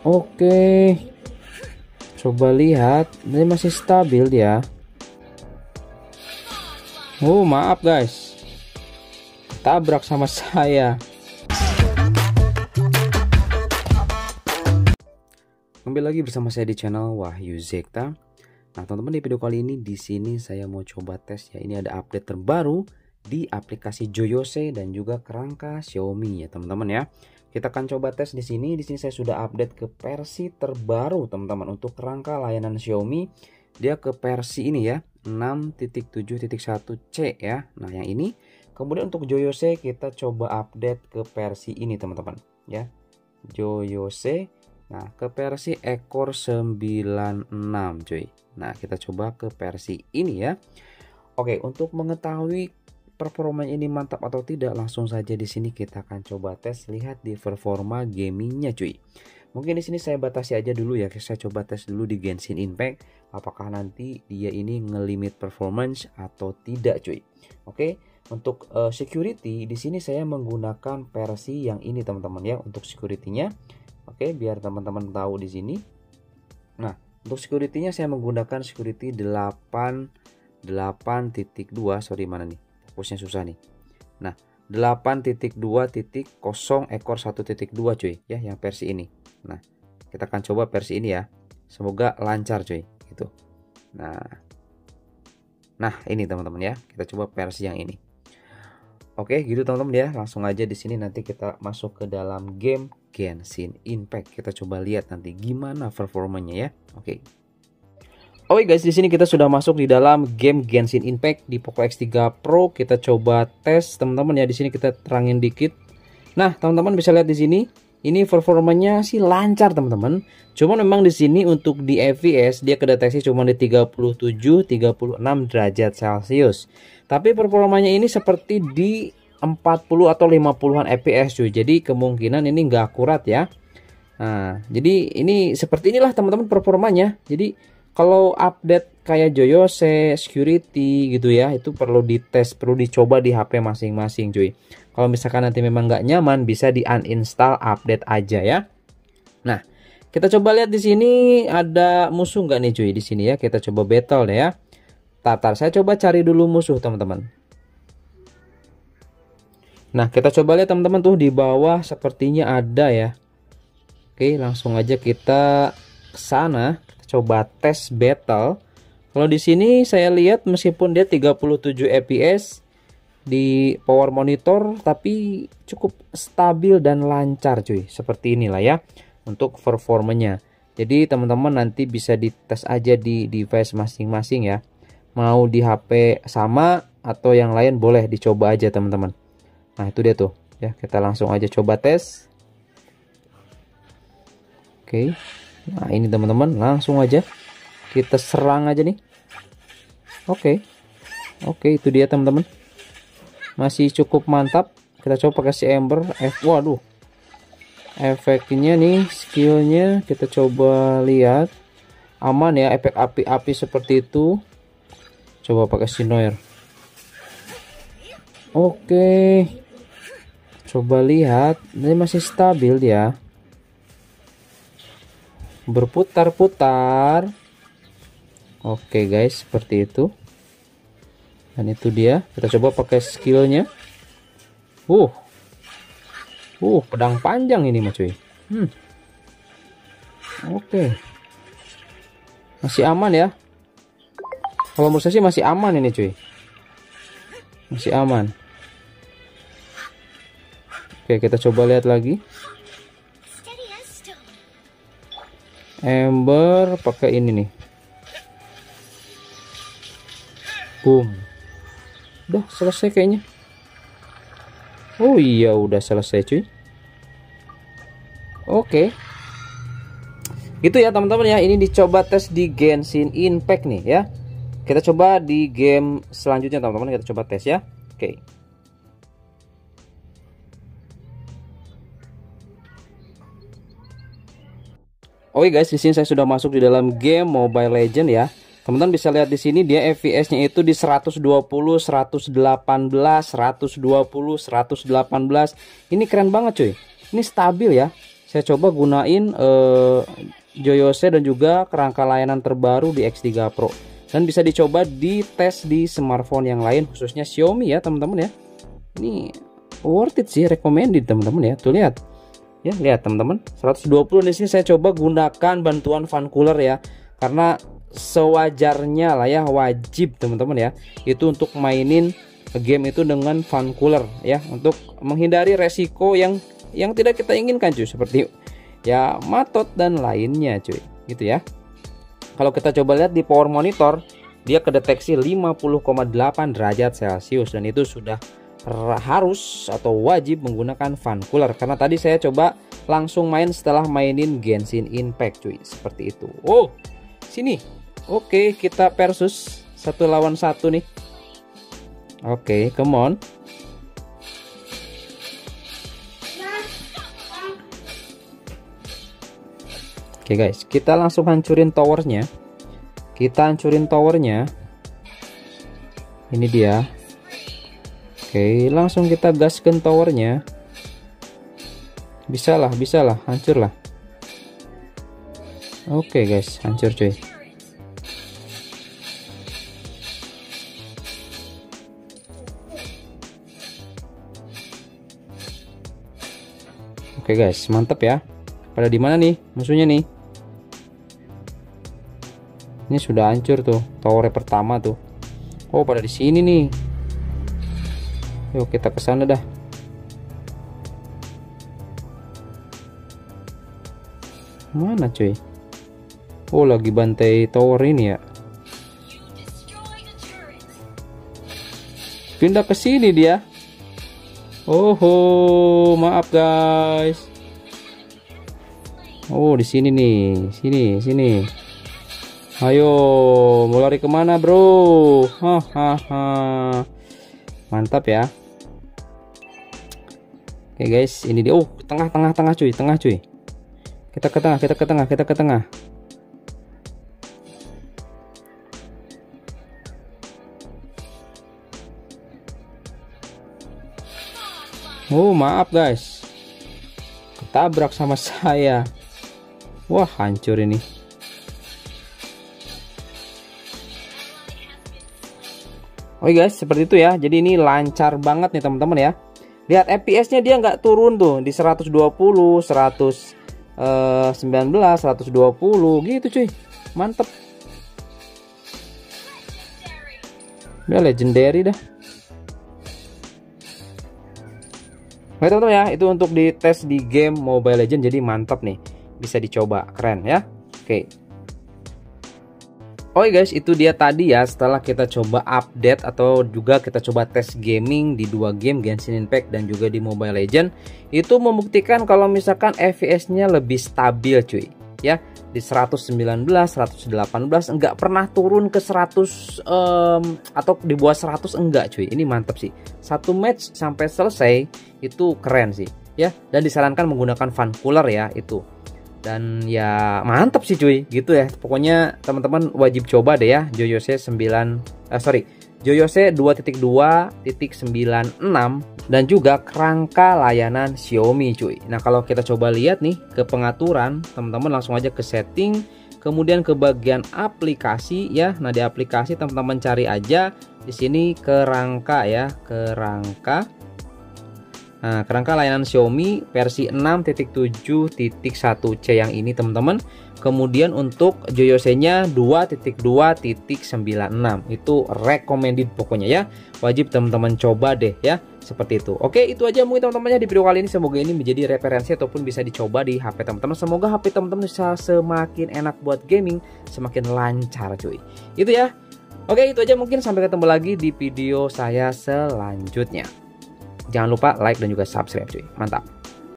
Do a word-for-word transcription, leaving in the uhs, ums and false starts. Oke, coba lihat, ini masih stabil dia. Oh maaf guys, tabrak sama saya. Kembali lagi bersama saya di channel Wahyu Zekta. Nah teman-teman, di video kali ini di sini saya mau coba tes ya, ini ada update terbaru di aplikasi Joyose dan juga kerangka Xiaomi ya teman-teman ya. Kita akan coba tes di sini. Di sini saya sudah update ke versi terbaru teman-teman untuk kerangka layanan Xiaomi. Dia ke versi ini ya, enam titik tujuh titik satu C ya. Nah, yang ini. Kemudian untuk Joyose kita coba update ke versi ini teman-teman ya. Joyose. Nah, ke versi ekor sembilan enam cuy. Nah, kita coba ke versi ini ya. Oke, untuk mengetahui performa ini mantap atau tidak, langsung saja di sini kita akan coba tes, lihat di performa gamingnya cuy. Mungkin di sini saya batasi aja dulu ya, saya coba tes dulu di Genshin Impact apakah nanti dia ini ngelimit performance atau tidak cuy. Oke, untuk uh, security di sini saya menggunakan versi yang ini teman-teman ya untuk security-nya. Oke, biar teman-teman tahu di sini. Nah, untuk security-nya saya menggunakan security delapan delapan titik dua, sorry mana nih? Fokusnya susah nih. Nah, delapan titik dua titik nol ekor satu titik dua cuy ya, yang versi ini. Nah, kita akan coba versi ini ya. Semoga lancar cuy, gitu. Nah. Nah, ini teman-teman ya. Kita coba versi yang ini. Oke, gitu teman-teman ya. Langsung aja di sini nanti kita masuk ke dalam game Genshin Impact. Kita coba lihat nanti gimana performanya ya. Oke. Oke guys, di sini kita sudah masuk di dalam game Genshin Impact di Poco X tiga Pro. Kita coba tes teman-teman ya. Di sini kita terangin dikit. Nah, teman-teman bisa lihat di sini, ini performanya sih lancar teman-teman. Cuman memang di sini untuk di F P S dia kedeteksi cuma di tiga puluh tujuh sampai tiga puluh enam derajat Celcius. Tapi performanya ini seperti di empat puluh atau lima puluhan F P S cuy. Jadi kemungkinan ini nggak akurat ya. Nah, jadi ini seperti inilah teman-teman performanya. Jadi kalau update kayak Joyose, security gitu ya, itu perlu dites, perlu dicoba di H P masing-masing cuy. Kalau misalkan nanti memang nggak nyaman, bisa di uninstall update aja ya. Nah, kita coba lihat di sini ada musuh nggak nih cuy di sini ya. Kita coba battle ya. Tatar, saya coba cari dulu musuh teman-teman. Nah, kita coba lihat teman-teman tuh di bawah sepertinya ada ya. Oke, langsung aja kita ke sana. Coba tes battle. Kalau di sini saya lihat meskipun dia tiga puluh tujuh F P S di power monitor, tapi cukup stabil dan lancar cuy. Seperti inilah ya untuk performanya. Jadi teman-teman nanti bisa dites aja di device masing-masing ya. Mau di H P sama atau yang lain boleh dicoba aja teman-teman. Nah, itu dia tuh ya. Kita langsung aja coba tes. Oke. Okay. Nah, ini teman-teman, langsung aja kita serang aja nih. Oke. Oke, itu dia teman-teman. Masih cukup mantap. Kita coba pakai si Ember. F, waduh. Efeknya nih, skillnya kita coba lihat. Aman ya, efek api-api seperti itu. Coba pakai si Noir. Oke. Coba lihat, ini masih stabil dia. Berputar-putar. Oke guys, seperti itu. Dan itu dia. Kita coba pakai skillnya. Uh, uh, pedang panjang ini mah cuy. Hmm. Oke, masih aman ya. Kalau menurut saya sih masih aman ini cuy. Masih aman. Oke, kita coba lihat lagi. Ember pakai ini nih. Boom. Udah selesai kayaknya. Oh iya, udah selesai cuy. Oke. Gitu ya teman-teman ya. Ini dicoba tes di Genshin Impact nih ya. Kita coba di game selanjutnya teman-teman. Kita coba tes ya. Oke. Oke guys, di sini saya sudah masuk di dalam game Mobile Legends ya. Teman-teman bisa lihat di sini dia F P S-nya itu di seratus dua puluh, seratus delapan belas, seratus dua puluh, seratus delapan belas. Ini keren banget cuy. Ini stabil ya. saya coba gunain eh, Joyose dan juga kerangka layanan terbaru di X tiga Pro, dan bisa dicoba dites di smartphone yang lain khususnya Xiaomi ya teman-teman ya. Ini worth it sih, recommended teman-teman ya. Tuh lihat ya, lihat teman-teman, seratus dua puluh di sini saya coba gunakan bantuan fan cooler ya, karena sewajarnya lah ya, wajib teman-teman ya itu untuk mainin game itu dengan fan cooler ya, untuk menghindari resiko yang yang tidak kita inginkan cuy, seperti ya matot dan lainnya cuy gitu ya. Kalau kita coba lihat di power monitor, dia kedeteksi lima puluh koma delapan derajat celcius dan itu sudah harus atau wajib menggunakan fan cooler, karena tadi saya coba langsung main setelah mainin Genshin Impact cuy, seperti itu. Oh sini, oke kita versus satu lawan satu nih. Oke come on. Oke guys, kita langsung hancurin towernya, kita hancurin towernya ini dia. Oke, langsung kita gaskan towernya. Bisalah, bisalah, hancurlah. Oke guys, hancur cuy. Oke guys, mantap ya. Pada di mana nih musuhnya nih? Ini sudah hancur tuh, tower pertama tuh. Oh, pada di sini nih. Yuk kita kesana dah. Mana cuy? Oh lagi bantai tower ini ya. Pindah ke sini dia. Oh, oh maaf guys. Oh di sini nih, sini sini. Ayo mau lari kemana bro? Hahaha. Mantap ya. Oke guys, ini dia. Oh, tengah-tengah tengah cuy, tengah cuy. Kita ke tengah, kita ke tengah, kita ke tengah. Oh, maaf guys. Ketabrak sama saya. Wah, hancur ini. Oke guys, seperti itu ya. Jadi ini lancar banget nih teman-teman ya. Lihat F P S-nya dia nggak turun tuh di seratus dua puluh, seratus sembilan belas, seratus dua puluh gitu cuy. Mantep. Udah legendary dah. Oke teman-teman ya, itu untuk di tes di game Mobile Legends, jadi mantap nih. Bisa dicoba, keren ya. Oke. Oke guys, itu dia tadi ya setelah kita coba update atau juga kita coba tes gaming di dua game Genshin Impact dan juga di Mobile Legends, itu membuktikan kalau misalkan F P S-nya lebih stabil cuy ya, di seratus sembilan belas, seratus delapan belas enggak pernah turun ke seratus um, atau di bawah seratus enggak cuy. Ini mantap sih, satu match sampai selesai itu keren sih ya, dan disarankan menggunakan fan cooler ya itu. Dan ya mantap sih cuy gitu ya. Pokoknya teman-teman wajib coba deh ya Joyose sembilan eh, sorry Joyose dua titik dua titik sembilan enam dan juga kerangka layanan Xiaomi cuy. Nah kalau kita coba lihat nih ke pengaturan, teman-teman langsung aja ke setting, kemudian ke bagian aplikasi ya. Nah di aplikasi teman-teman cari aja di sini kerangka ya, kerangka. Nah, kerangka layanan Xiaomi versi enam titik tujuh titik satu C yang ini teman-teman. Kemudian untuk Joyose-nya dua titik dua titik sembilan enam, itu recommended pokoknya ya. Wajib teman-teman coba deh ya, seperti itu. Oke, itu aja mungkin teman-temannya di video kali ini. Semoga ini menjadi referensi ataupun bisa dicoba di H P teman-teman. Semoga H P teman-teman bisa semakin enak buat gaming, semakin lancar cuy. Itu ya. Oke, itu aja mungkin, sampai ketemu lagi di video saya selanjutnya. Jangan lupa like dan juga subscribe cuy. Mantap.